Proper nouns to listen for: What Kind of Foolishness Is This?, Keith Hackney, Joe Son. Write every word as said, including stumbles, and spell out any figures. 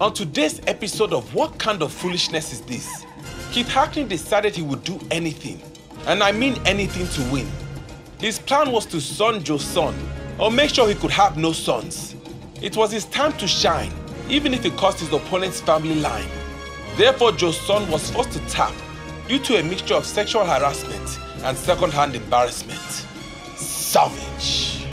On today's episode of What Kind of Foolishness Is This?, Keith Hackney decided he would do anything, and I mean anything, to win. His plan was to son Joe Son, or make sure he could have no sons. It was his time to shine, even if it cost his opponent's family line. Therefore, Joe Son was forced to tap due to a mixture of sexual harassment and second-hand embarrassment. Savage.